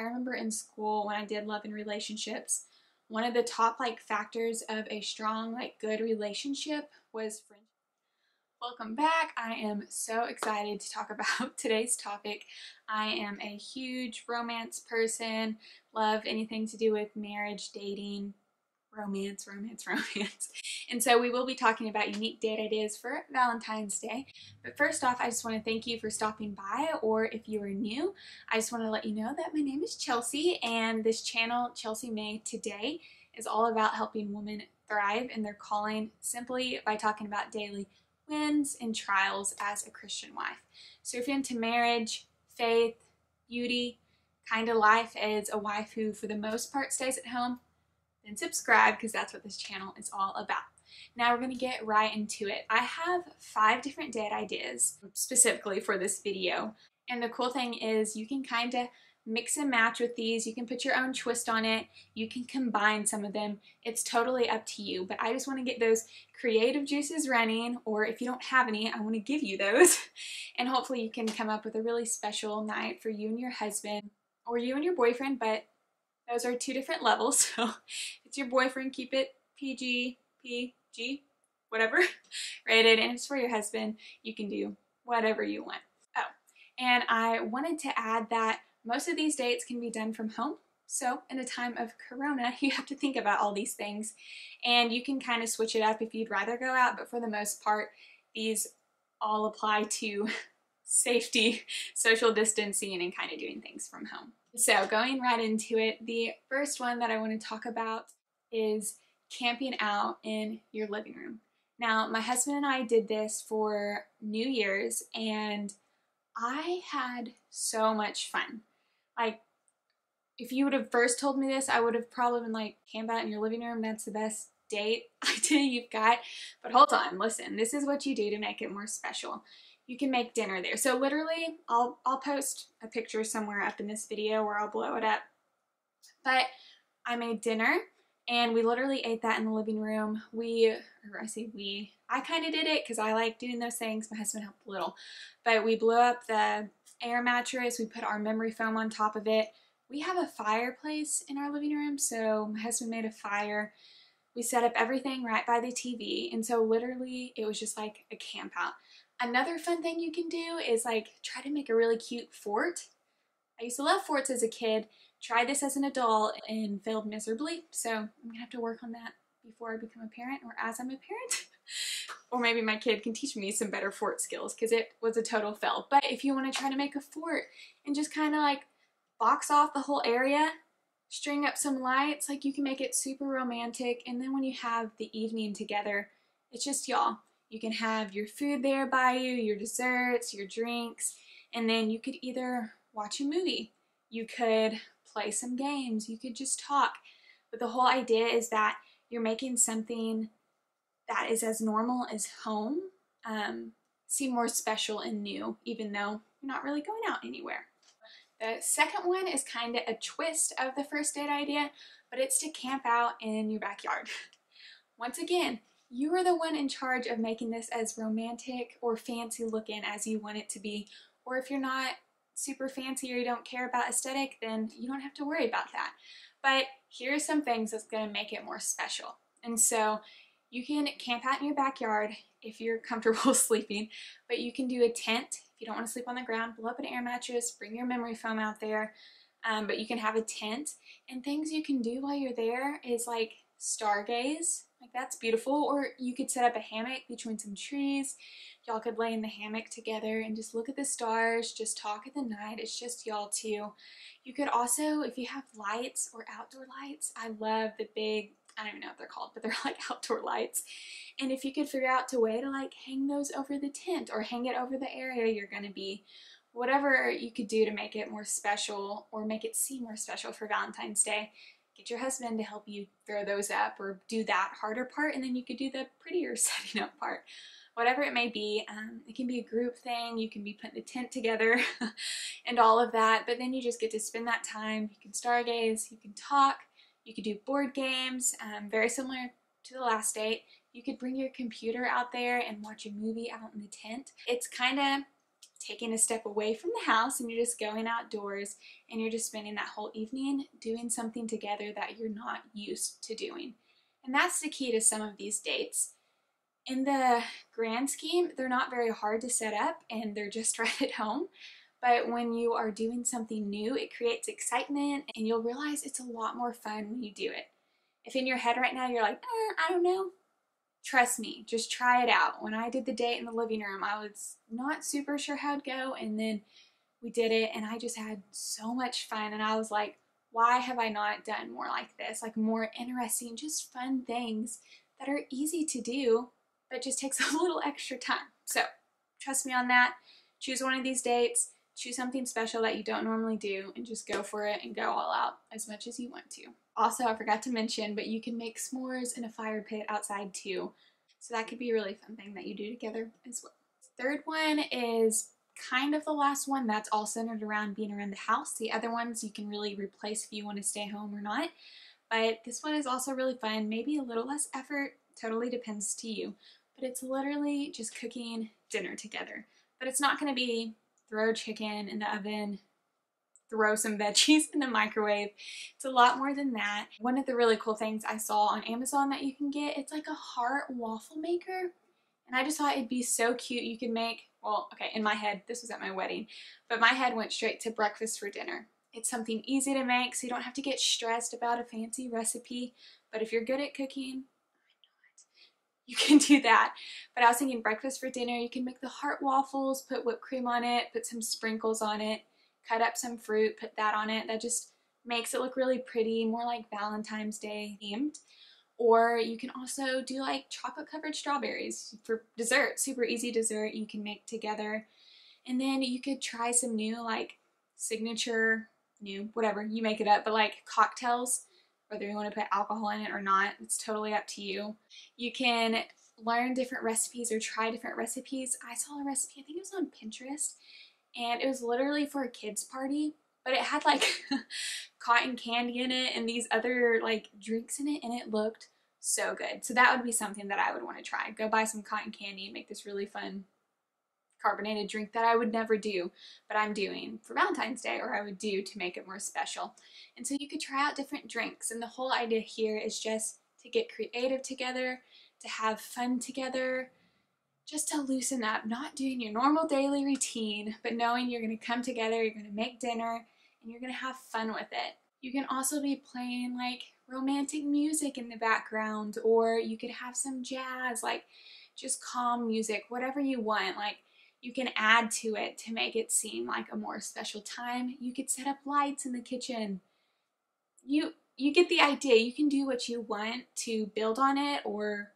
I remember in school when I did Love and Relationships, one of the top factors of a strong, good relationship was friendship. Welcome back. I am so excited to talk about today's topic. I am a huge romance person, love anything to do with marriage, dating, romance. And so we will be talking about unique date ideas for Valentine's Day. But first off, I just want to thank you for stopping by, or if you are new, I just want to let you know that my name is Chelsea, and this channel, Chelsea May Today, is all about helping women thrive in their calling simply by talking about daily wins and trials as a Christian wife. So if you're into marriage, faith, beauty, kind of life as a wife who for the most part stays at home, then subscribe, because that's what this channel is all about. Now we're going to get right into it. I have 5 different date ideas specifically for this video. And the cool thing is you can kind of mix and match with these. You can put your own twist on it. You can combine some of them. It's totally up to you, but I just want to get those creative juices running, or if you don't have any, I want to give you those. And hopefully you can come up with a really special night for you and your husband, or you and your boyfriend, but those are 2 different levels. So if it's your boyfriend, keep it PG, whatever, rated. And if it's for your husband, you can do whatever you want. Oh, and I wanted to add that most of these dates can be done from home, so in a time of corona, you have to think about all these things, and you can kind of switch it up if you'd rather go out, but for the most part, these all apply to safety, social distancing, and kind of doing things from home. So going right into it, the first one that I want to talk about is camping out in your living room. Now, my husband and I did this for New Year's, and I had so much fun. If you would have first told me this, I would have probably been like, camp out in your living room, that's the best date idea you've got. But hold on, listen, this is what you do to make it more special. You can make dinner there. So literally, I'll post a picture somewhere up in this video, or I'll blow it up. But I made dinner, and we literally ate that in the living room. I kind of did it because I like doing those things. My husband helped a little. But we blew up the air mattress. We put our memory foam on top of it. We have a fireplace in our living room, so my husband made a fire. We set up everything right by the TV, and so literally it was just like a camp out. Another fun thing you can do is try to make a really cute fort. I used to love forts as a kid. Tried this as an adult and failed miserably, so I'm going to have to work on that before I become a parent, or as I'm a parent. Or maybe my kid can teach me some better fort skills, because it was a total fail. But if you want to try to make a fort and just kind of box off the whole area, string up some lights, you can make it super romantic. And then when you have the evening together, it's just y'all. You can have your food there by you, your desserts, your drinks, and then you could either watch a movie, you could play some games, you could just talk. But the whole idea is that you're making something that is as normal as home seem more special and new, even though you're not really going out anywhere. The second one is kind of a twist of the first date idea, but it's to camp out in your backyard. Once again, you are the one in charge of making this as romantic or fancy looking as you want it to be, or if you're not super fancy or you don't care about aesthetic, then you don't have to worry about that. But here's some things that's going to make it more special. And so you can camp out in your backyard if you're comfortable sleeping, but you can do a tent. If you don't want to sleep on the ground, blow up an air mattress, bring your memory foam out there, but you can have a tent. And things you can do while you're there is stargaze, that's beautiful, or you could set up a hammock between some trees. Y'all could lay in the hammock together and just look at the stars, just talk at the night. It's just y'all two. You could also, if you have lights or outdoor lights, I love the big, I don't even know what they're called, but they're outdoor lights. And if you could figure out a way to hang those over the tent or hang it over the area you're going to be, whatever you could do to make it more special or make it seem more special for Valentine's Day, get your husband to help you throw those up or do that harder part, and then you could do the prettier setting up part. Whatever it may be, it can be a group thing, you can be putting the tent together and all of that, but then you just get to spend that time. You can stargaze, you can talk, you could do board games, very similar to the last date. You could bring your computer out there and watch a movie out in the tent. It's kind of taking a step away from the house and you're just going outdoors and you're just spending that whole evening doing something together that you're not used to doing. And that's the key to some of these dates. In the grand scheme, they're not very hard to set up and they're just right at home. But when you are doing something new, it creates excitement and you'll realize it's a lot more fun when you do it. If in your head right now you're like, I don't know, trust me, just try it out. When I did the date in the living room, I was not super sure how it'd go, and then we did it and I just had so much fun, and I was like, why have I not done more like this? Like more interesting, just fun things that are easy to do, but just takes a little extra time. So trust me on that. Choose one of these dates, choose something special that you don't normally do, and just go for it and go all out as much as you want to. Also, I forgot to mention, but you can make s'mores in a fire pit outside too. So that could be a really fun thing that you do together as well. Third one is kind of the last one. That's all centered around being around the house. The other ones you can really replace if you want to stay home or not. But this one is also really fun. Maybe a little less effort. Totally depends to you. But it's literally just cooking dinner together. But it's not going to be throw chicken in the oven, throw some veggies in the microwave. It's a lot more than that. One of the really cool things I saw on Amazon that you can get, it's like a heart waffle maker. And I just thought it'd be so cute. You could make, well, okay, in my head, this was at my wedding, but my head went straight to breakfast for dinner. It's something easy to make, so you don't have to get stressed about a fancy recipe. But if you're good at cooking, you can do that. But I was thinking breakfast for dinner, you can make the heart waffles, put whipped cream on it, put some sprinkles on it, cut up some fruit, put that on it. That just makes it look really pretty, more like Valentine's Day themed. Or you can also do like chocolate covered strawberries for dessert, super easy dessert you can make together. And then you could try some new like signature, new, whatever, you make it up, but like cocktails, whether you want to put alcohol in it or not, it's totally up to you. You can learn different recipes or try different recipes. I saw a recipe, I think it was on Pinterest, and it was literally for a kids' party, but it had like cotton candy in it and these other like drinks in it, and it looked so good. So that would be something that I would want to try. Go buy some cotton candy and make this really fun carbonated drink that I would never do, but I'm doing for Valentine's Day, or I would do to make it more special. And so you could try out different drinks, and the whole idea here is just to get creative together, to have fun together, just to loosen up, not doing your normal daily routine, but knowing you're going to come together, you're going to make dinner, and you're going to have fun with it. You can also be playing like romantic music in the background, or you could have some jazz, like just calm music, whatever you want. Like you can add to it to make it seem like a more special time. You could set up lights in the kitchen. You get the idea. You can do what you want to build on it, or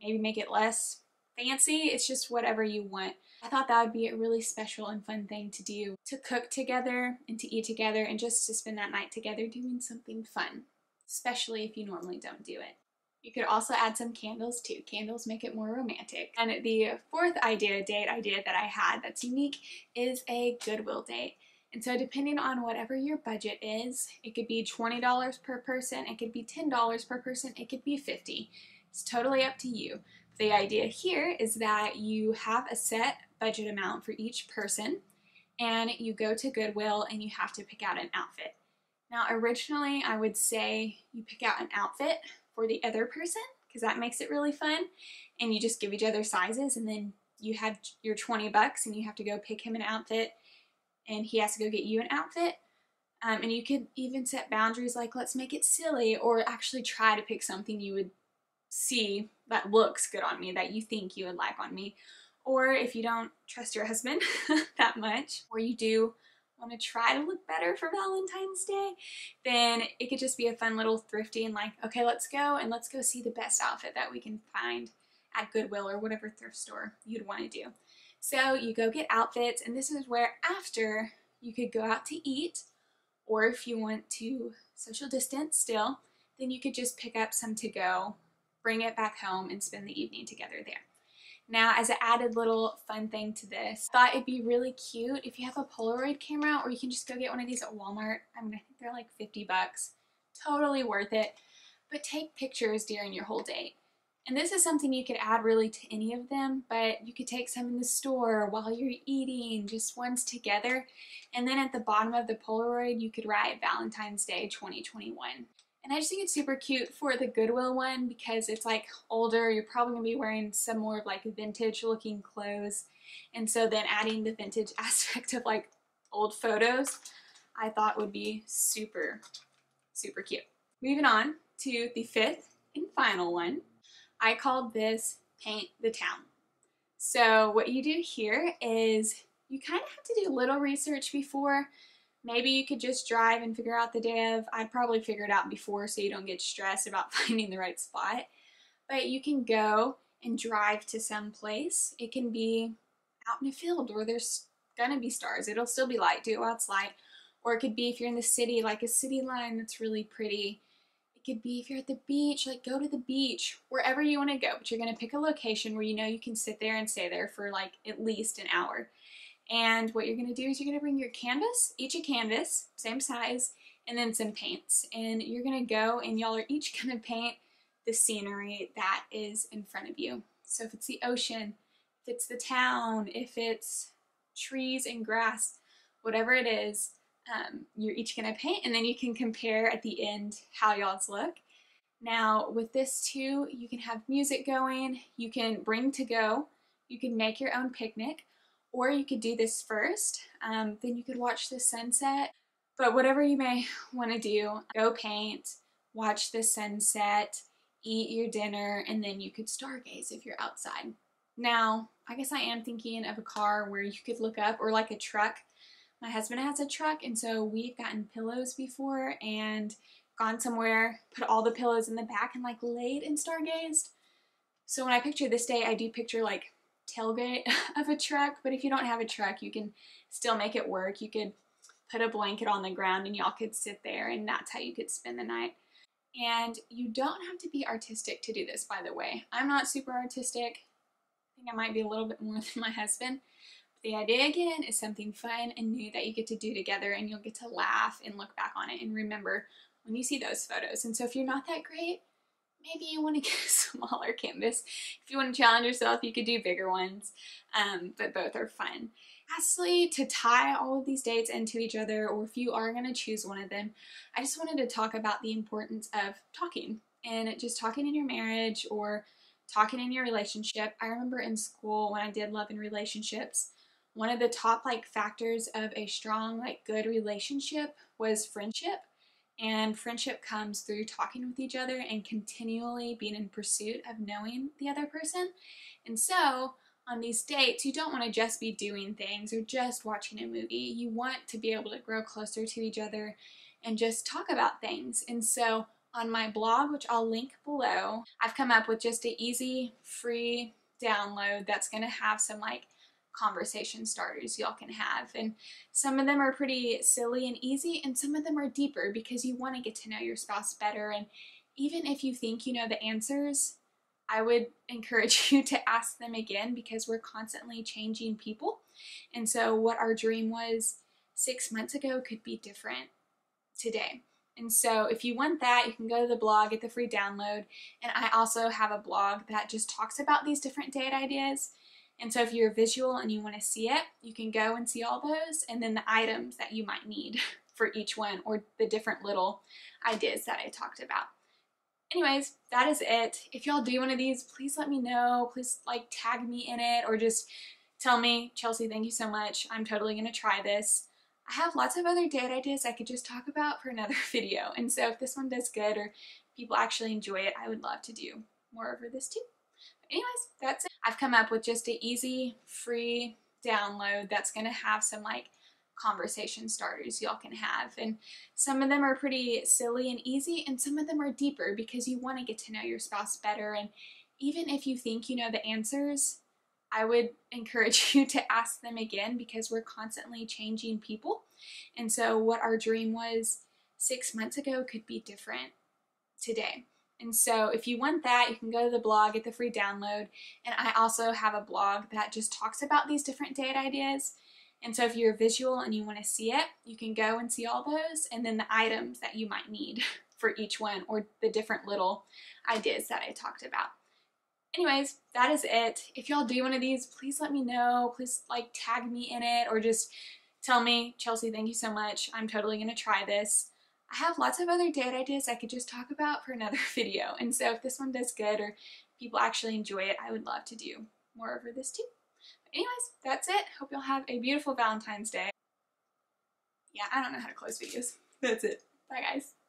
maybe make it less fancy. It's just whatever you want. I thought that would be a really special and fun thing to do, to cook together and to eat together and just to spend that night together doing something fun, especially if you normally don't do it. You could also add some candles too. Candles make it more romantic. And the fourth date idea that I had that's unique is a Goodwill date. And so depending on whatever your budget is, it could be $20 per person, it could be $10 per person, it could be $50. It's totally up to you. The idea here is that you have a set budget amount for each person, and you go to Goodwill and you have to pick out an outfit. Now, originally, I would say you pick out an outfit for the other person, because that makes it really fun, and you just give each other sizes, and then you have your 20 bucks and you have to go pick him an outfit, and he has to go get you an outfit. And you could even set boundaries like, let's make it silly, or actually try to pick something you would see that looks good on me, that you think you would like on me. Or if you don't trust your husband that much, or you do want to try to look better for Valentine's Day, then it could just be a fun little thrifty and like, okay, let's go see the best outfit that we can find at Goodwill or whatever thrift store you'd want to do. So you go get outfits, and this is where after you could go out to eat, or if you want to social distance still, then you could just pick up some to go, bring it back home, and spend the evening together there. Now, as an added little fun thing to this, I thought it'd be really cute if you have a Polaroid camera, or you can just go get one of these at Walmart. I mean, I think they're like $50, totally worth it. But take pictures during your whole date. And this is something you could add really to any of them, but you could take some in the store while you're eating, just ones together. And then at the bottom of the Polaroid, you could write Valentine's Day 2021. And I just think it's super cute for the Goodwill one because it's like older, you're probably going to be wearing some more of like vintage looking clothes. And so then adding the vintage aspect of like old photos, I thought would be super, super cute. Moving on to the fifth and final one. I called this Paint the Town. So what you do here is you kind of have to do a little research before. Maybe you could just drive and figure out the day of. I'd probably figure it out before so you don't get stressed about finding the right spot. But you can go and drive to some place. It can be out in a field where there's gonna be stars. It'll still be light, do it while it's light. Or it could be if you're in the city, like a city line that's really pretty. It could be if you're at the beach, like go to the beach, wherever you wanna go. But you're gonna pick a location where you know you can sit there and stay there for like at least an hour. And what you're gonna do is you're gonna bring your canvas, each a canvas, same size, and then some paints. And you're gonna go and y'all are each gonna paint the scenery that is in front of you. So if it's the ocean, if it's the town, if it's trees and grass, whatever it is, you're each gonna paint and then you can compare at the end how y'all's look. Now with this too, you can have music going, you can bring to go, you can make your own picnic, or you could do this first, then you could watch the sunset. But whatever you may want to do, go paint, watch the sunset, eat your dinner, and then you could stargaze if you're outside. Now, I guess I am thinking of a car where you could look up, or like a truck. My husband has a truck, and so we've gotten pillows before and gone somewhere, put all the pillows in the back and like laid and stargazed. So when I picture this day, I do picture like tailgate of a truck, but if you don't have a truck, you can still make it work. You could put a blanket on the ground and y'all could sit there, and that's how you could spend the night. And you don't have to be artistic to do this, by the way. I'm not super artistic. I think I might be a little bit more than my husband. But the idea, again, is something fun and new that you get to do together, and you'll get to laugh and look back on it and remember when you see those photos. And so if you're not that great, maybe you want to get a smaller canvas. If you want to challenge yourself, you could do bigger ones, but both are fun. Lastly, to tie all of these dates into each other, or if you are going to choose one of them, I just wanted to talk about the importance of talking, and just talking in your marriage or talking in your relationship. I remember in school when I did Love and Relationships, one of the top like factors of a strong, like good relationship was friendship. And friendship comes through talking with each other and continually being in pursuit of knowing the other person. And so on these dates, you don't want to just be doing things or just watching a movie. You want to be able to grow closer to each other and just talk about things. And so on my blog, which I'll link below, I've come up with just an easy, free download that's going to have some like conversation starters y'all can have, and some of them are pretty silly and easy, and some of them are deeper because you want to get to know your spouse better. And even if you think you know the answers, I would encourage you to ask them again, because we're constantly changing people. And so what our dream was 6 months ago could be different today. And so if you want that, you can go to the blog, get the free download. And I also have a blog that just talks about these different date ideas. And so if you're visual and you want to see it, you can go and see all those, and then the items that you might need for each one, or the different little ideas that I talked about. Anyways, that is it. If y'all do one of these, please let me know. Please like tag me in it, or just tell me, Chelsea, thank you so much. I'm totally going to try this. I have lots of other date ideas I could just talk about for another video. And so if this one does good or people actually enjoy it, I would love to do more over this too. Anyways, that's it. I've come up with just an easy, free download that's going to have some like conversation starters y'all can have. And some of them are pretty silly and easy, and some of them are deeper because you want to get to know your spouse better. And even if you think you know the answers, I would encourage you to ask them again, because we're constantly changing people. And so what our dream was 6 months ago could be different today. And so if you want that, you can go to the blog, get the free download. And I also have a blog that just talks about these different date ideas. And so if you're visual and you want to see it, you can go and see all those, and then the items that you might need for each one, or the different little ideas that I talked about. Anyways, that is it. If y'all do one of these, please let me know. Please like tag me in it or just tell me, Chelsea, thank you so much. I'm totally gonna try this. I have lots of other date ideas I could just talk about for another video. And so if this one does good or people actually enjoy it, I would love to do more over this too. But anyways, that's it. Hope you'll have a beautiful Valentine's Day. Yeah, I don't know how to close videos. That's it. Bye guys.